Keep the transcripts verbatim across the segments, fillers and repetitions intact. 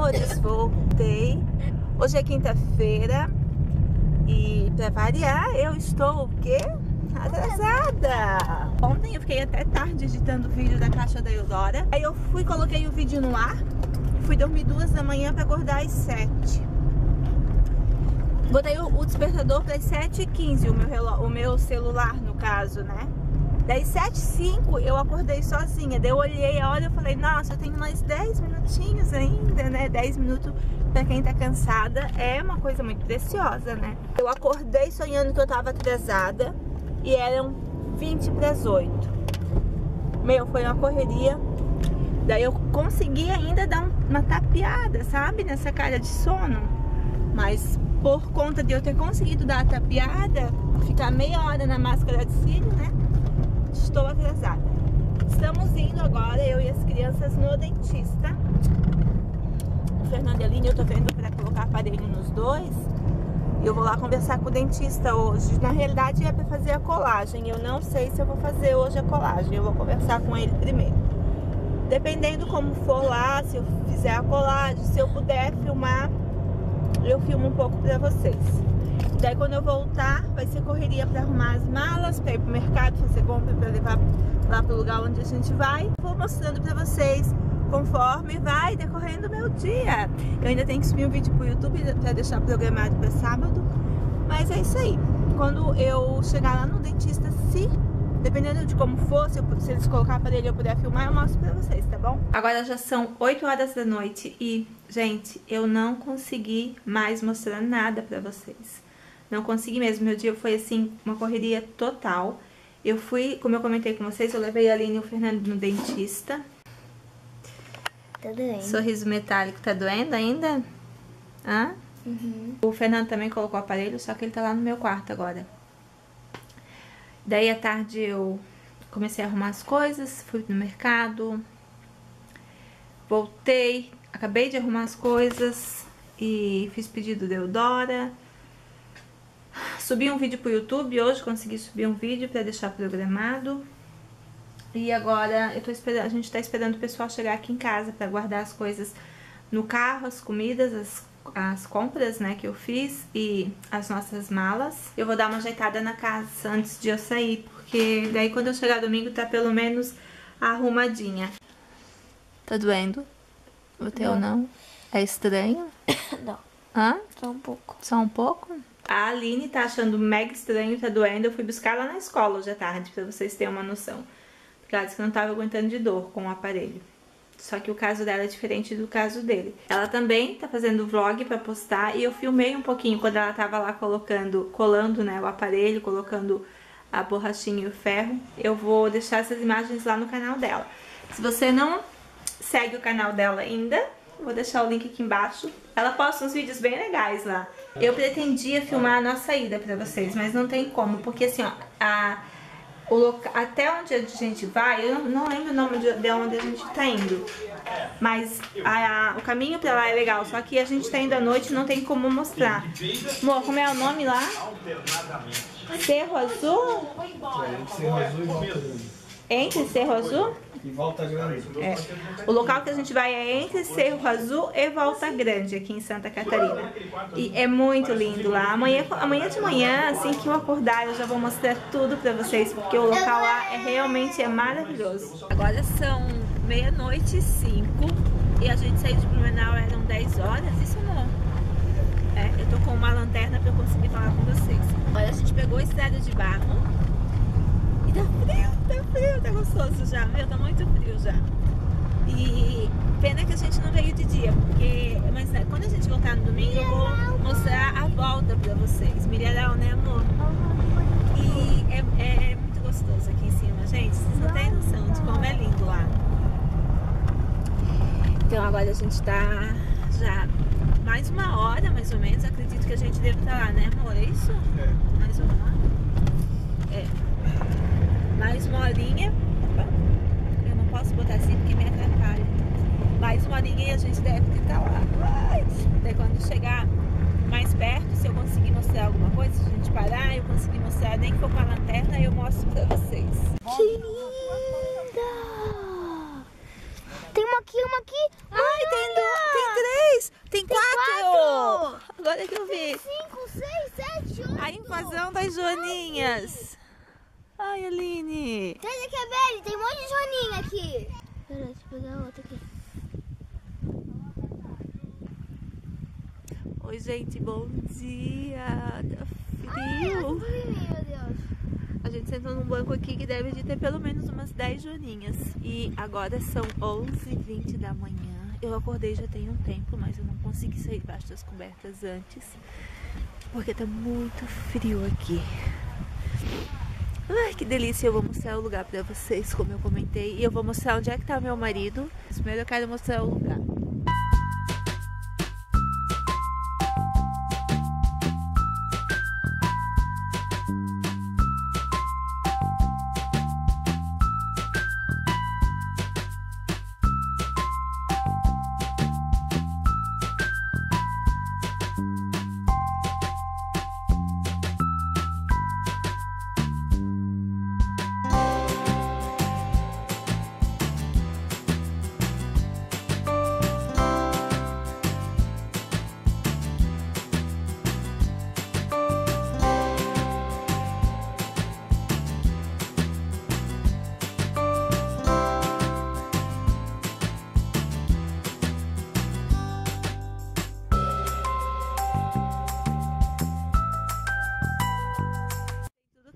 amores, voltei. Hoje é quinta-feira e, pra variar, eu estou o quê? Atrasada! Ontem eu fiquei até tarde editando o vídeo da caixa da Eudora. Aí eu fui, coloquei o vídeo no ar, fui dormir duas da manhã pra acordar às sete. Botei o despertador para as sete e quinze, o meu, relógio, o meu celular, no caso, né? Daí sete e cinco eu acordei sozinha, daí eu olhei a hora e falei, nossa, eu tenho mais dez minutinhos ainda, né? dez minutos pra quem tá cansada é uma coisa muito preciosa, né? Eu acordei sonhando que eu tava atrasada e eram vinte para as oito. Meu, foi uma correria. Daí eu consegui ainda dar uma tapeada, sabe? Nessa cara de sono. Mas por conta de eu ter conseguido dar a tapeada, ficar meia hora na máscara de cílio, né? Estou atrasada. Estamos indo agora, eu e as crianças, no dentista. O Fernando e a Aline, eu tô vendo para colocar aparelho nos dois. Eu vou lá conversar com o dentista hoje. Na realidade é para fazer a colagem. Eu não sei se eu vou fazer hoje a colagem. Eu vou conversar com ele primeiro. Dependendo como for lá, se eu fizer a colagem, se eu puder filmar, eu filmo um pouco para vocês. Daí quando eu voltar, vai ser correria para arrumar as malas, para ir pro mercado, fazer compra para levar lá pro lugar onde a gente vai. Vou mostrando para vocês conforme vai decorrendo o meu dia. Eu ainda tenho que subir um vídeo pro YouTube para deixar programado para sábado. Mas é isso aí. Quando eu chegar lá no dentista, se dependendo de como for, se, eu, se eles colocar aparelho e eu puder filmar, eu mostro pra vocês, tá bom? Agora já são oito horas da noite e, gente, eu não consegui mais mostrar nada pra vocês. Não consegui mesmo, meu dia foi assim, uma correria total. Eu fui, como eu comentei com vocês, eu levei a Aline e o Fernando no dentista. Tá doendo. Sorriso metálico, tá doendo ainda? Hã? Uhum. O Fernando também colocou o aparelho, só que ele tá lá no meu quarto agora. Daí à tarde eu comecei a arrumar as coisas, fui no mercado, voltei, acabei de arrumar as coisas e fiz pedido da Eudora. Subi um vídeo pro YouTube, hoje consegui subir um vídeo pra deixar programado. E agora eu tô esperando, a gente tá esperando o pessoal chegar aqui em casa pra guardar as coisas no carro, as comidas, as, as compras, né, que eu fiz e as nossas malas. Eu vou dar uma ajeitada na casa antes de eu sair, porque daí quando eu chegar domingo tá pelo menos arrumadinha. Tá doendo? O teu não? não? É estranho? Não. Hã? Só um pouco. Só um pouco? A Aline tá achando mega estranho, tá doendo. Eu fui buscar lá na escola hoje à tarde, pra vocês terem uma noção. Porque ela disse que não tava aguentando de dor com o aparelho. Só que o caso dela é diferente do caso dele. Ela também tá fazendo vlog pra postar e eu filmei um pouquinho quando ela tava lá colocando, colando, né, o aparelho, colocando a borrachinha e o ferro. Eu vou deixar essas imagens lá no canal dela. Se você não segue o canal dela ainda, vou deixar o link aqui embaixo. Ela posta uns vídeos bem legais lá. Eu pretendia filmar a nossa ida pra vocês, mas não tem como, porque assim, ó, a, o loca... até onde a gente vai, eu não lembro o nome de, de onde a gente tá indo, mas a, a, o caminho pra lá é legal, só que a gente tá indo à noite e não tem como mostrar. Amor, como é o nome lá? Serro Azul? Serro Azul e Volta Grande. Entre Serro Azul? E Volta Grande. É. O local que a gente vai é entre Serro Azul e Volta Grande, aqui em Santa Catarina. E é muito lindo lá. Amanhã, amanhã de manhã, assim que eu acordar, eu já vou mostrar tudo pra vocês, porque o local lá é, realmente é maravilhoso. Agora são meia-noite e cinco, e a gente saiu de Blumenau, eram dez horas, isso não. É, eu tô com uma lanterna pra eu conseguir falar com vocês. Agora a gente pegou a estrada de barro. E tá frio, tá frio, tá gostoso já, meu, tá muito frio já. E pena que a gente não veio de dia, porque mas né, quando a gente voltar no domingo eu vou mostrar a volta pra vocês. Milharal, né, amor? E é, é, é muito gostoso aqui em cima, gente, vocês não tem noção de como é lindo lá. Então agora a gente tá já mais uma hora, mais ou menos, acredito que a gente deve estar lá, né, amor? É isso? É. Mais uma hora? É. Mais uma horinha. Eu não posso botar assim porque me atrapalha. Mais uma horinha e a gente deve estar lá. Daí quando chegar mais perto, se eu conseguir mostrar alguma coisa, se a gente parar, eu conseguir mostrar, nem que for com a lanterna, eu mostro pra vocês. Que linda! Tem uma aqui, uma aqui. Ai, tem, do, tem três! Tem, Tem quatro. quatro! Agora que eu vi. Tem cinco, seis, sete, oito. A invasão das joaninhas. Ai, Aline. Olha que é velho. Tem um monte de joaninha aqui. Pera, deixa eu pegar outra aqui. Oi, gente. Bom dia. Tá frio. Ai, meu Deus. A gente sentou num banco aqui que deve de ter pelo menos umas dez joaninhas. E agora são onze e vinte da manhã. Eu acordei já tem um tempo, mas eu não consegui sair debaixo das cobertas antes, porque tá muito frio aqui. Ai, que delícia. Eu vou mostrar o lugar pra vocês, como eu comentei. E eu vou mostrar onde é que tá meu marido. Primeiro eu quero mostrar o lugar.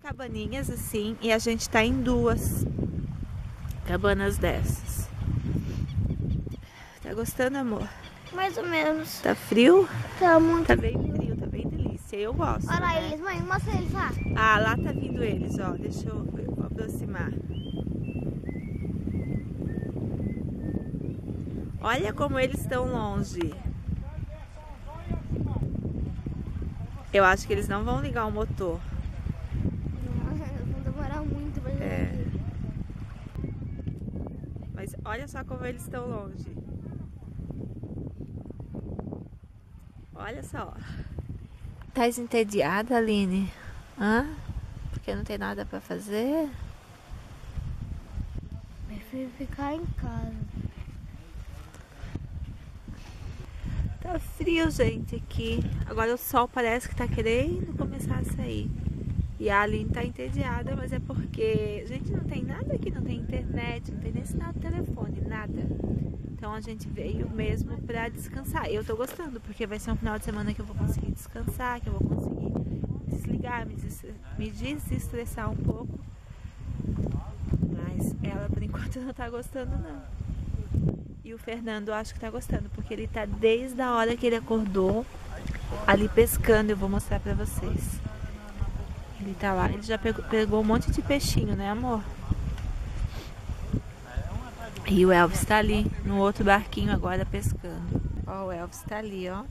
Cabaninhas assim, e a gente tá em duas cabanas dessas. Tá gostando, amor? Mais ou menos. Tá frio? Tá muito Tá bem frio, frio tá bem delícia. Eu gosto. Olha né? eles, mãe, mostra eles lá. Ah, lá tá vindo eles, ó. Deixa eu aproximar. Olha como eles estão longe. Eu acho que eles não vão ligar o motor. É. Mas olha só como eles estão longe. Olha só. Tá entediada, Aline? Hã? Porque não tem nada pra fazer? Prefiro ficar em casa. Tá frio, gente, aqui. Agora o sol parece que tá querendo começar a sair. E a Aline tá entediada, mas é porque, gente, não tem nada aqui, não tem internet, não tem nem sinal de telefone, nada. Então a gente veio mesmo pra descansar. Eu tô gostando, porque vai ser um final de semana que eu vou conseguir descansar, que eu vou conseguir desligar, me, des me desestressar um pouco. Mas ela, por enquanto, não tá gostando, não. E o Fernando, eu acho que tá gostando, porque ele tá desde a hora que ele acordou ali pescando, eu vou mostrar pra vocês. Ele tá lá, ele já pegou, pegou um monte de peixinho, né, amor? E o Elvis tá ali, no outro barquinho agora, pescando. Ó, o Elvis tá ali, ó.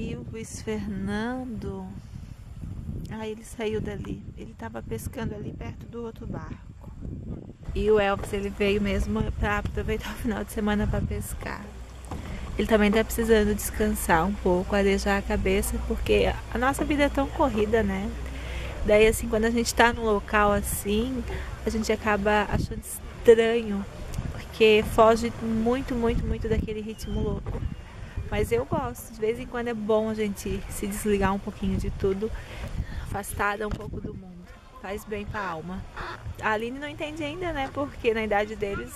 E o Luiz Fernando, ah, ele saiu dali, ele tava pescando ali perto do outro barco. E o Elvis, ele veio mesmo para aproveitar o final de semana para pescar. Ele também tá precisando descansar um pouco, arejar a cabeça, porque a nossa vida é tão corrida, né? Daí, assim, quando a gente tá num local assim, a gente acaba achando estranho, porque foge muito, muito, muito daquele ritmo louco. Mas eu gosto, de vez em quando é bom a gente se desligar um pouquinho de tudo, afastada um pouco do mundo, faz bem pra alma. A Aline não entende ainda, né, porque na idade deles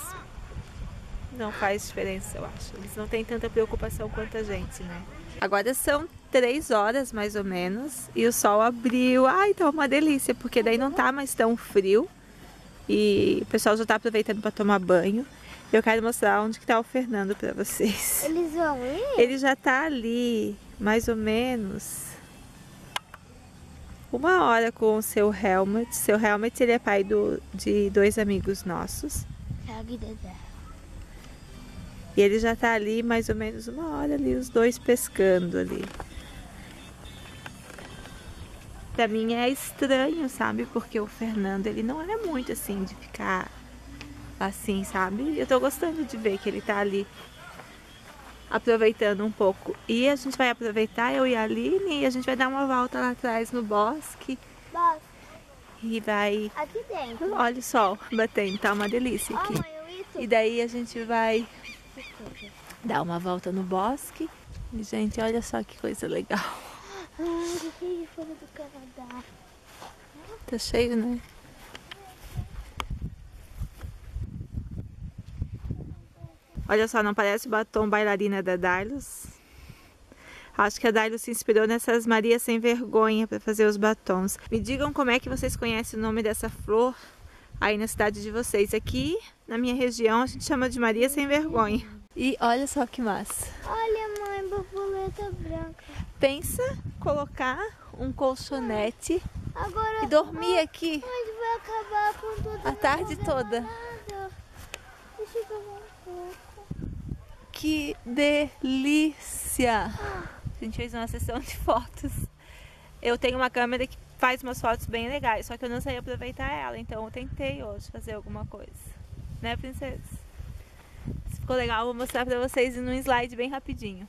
não faz diferença, eu acho. Eles não têm tanta preocupação quanto a gente, né. Agora são três horas, mais ou menos, e o sol abriu. Ai, tá uma delícia, porque daí não tá mais tão frio e o pessoal já tá aproveitando pra tomar banho. Eu quero mostrar onde que tá o Fernando pra vocês. Eles vão ir? Ele já tá ali, mais ou menos, uma hora com o seu Helmut. Seu Helmut, ele é pai do, de dois amigos nossos. E ele já tá ali, mais ou menos, uma hora ali, os dois pescando ali. Pra mim é estranho, sabe? Porque o Fernando, ele não é muito assim de ficar assim, sabe? Eu tô gostando de ver que ele tá ali aproveitando um pouco. E a gente vai aproveitar, eu e a Aline, e a gente vai dar uma volta lá atrás no bosque. Bosque. E vai... Aqui dentro. Olha o sol batendo, tá uma delícia aqui. Oh, e daí a gente vai dar uma volta no bosque. E, gente, olha só que coisa legal. Ai, fora do Canadá. Tá cheio, né? Olha só, não parece o batom bailarina da Dailus? Acho que a Dailus se inspirou nessas Maria Sem Vergonha para fazer os batons. Me digam como é que vocês conhecem o nome dessa flor aí na cidade de vocês. Aqui, na minha região, a gente chama de Maria Sem Vergonha. E olha só que massa. Olha, mãe, borboleta branca. Pensa colocar um colchonete agora, e dormir ah, aqui mas vai acabar com tudo a tarde toda. Deixa eu tomar um pouco. Que delícia! Ah. A gente fez uma sessão de fotos. Eu tenho uma câmera que faz umas fotos bem legais, só que eu não sei aproveitar ela, então eu tentei hoje fazer alguma coisa. Né, princesa? Se ficou legal, eu vou mostrar pra vocês num slide bem rapidinho.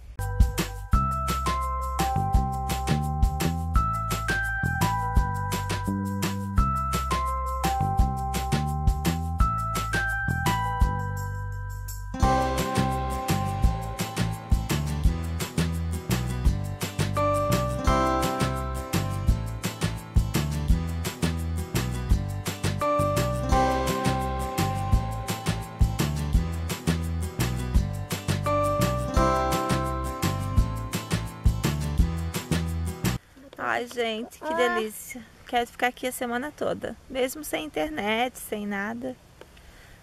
Ai, gente, que delícia. Quero ficar aqui a semana toda. Mesmo sem internet, sem nada.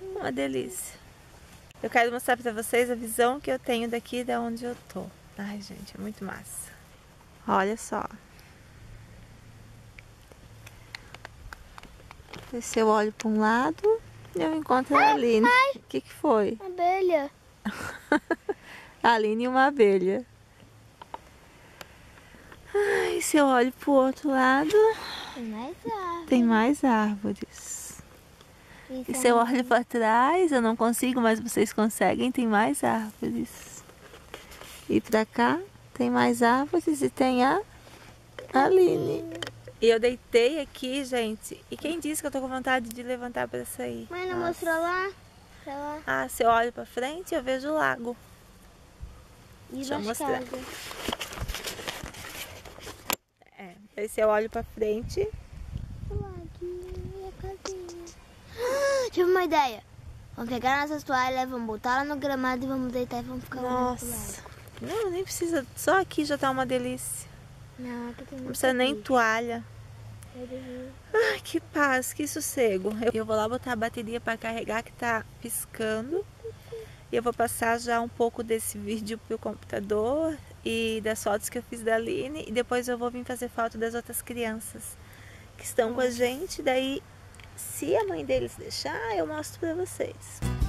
Uma delícia. Eu quero mostrar pra vocês a visão que eu tenho daqui de onde eu tô. Ai, gente, é muito massa. Olha só. Se eu olho pra um lado, eu encontro ai, a Aline. O que que foi? Uma abelha. A Aline e uma abelha. Ai, se eu olho pro outro lado, tem mais árvores. Tem mais árvores. E se eu olho para trás, eu não consigo, mas vocês conseguem, tem mais árvores. E para cá, tem mais árvores e tem a Aline. E eu deitei aqui, gente. E quem disse que eu tô com vontade de levantar para sair? Mãe, não mostrou lá? Pra lá? Ah, se eu olho para frente, eu vejo o lago. E deixa eu mostrar. Aí se eu olho pra frente... Tive uma ideia. Vamos pegar nossas toalhas, vamos botar lá no gramado e vamos deitar e vamos ficar nossa. Olhando pro lado. Não, nem precisa. Só aqui já tá uma delícia. Não, aqui tem não precisa nem aqui. Toalha. Ai, que paz, que sossego. Eu, eu vou lá botar a bateria pra carregar que tá piscando. E eu vou passar já um pouco desse vídeo pro computador e das fotos que eu fiz da Aline, e depois eu vou vir fazer foto das outras crianças que estão com a gente. Daí, se a mãe deles deixar, eu mostro pra vocês.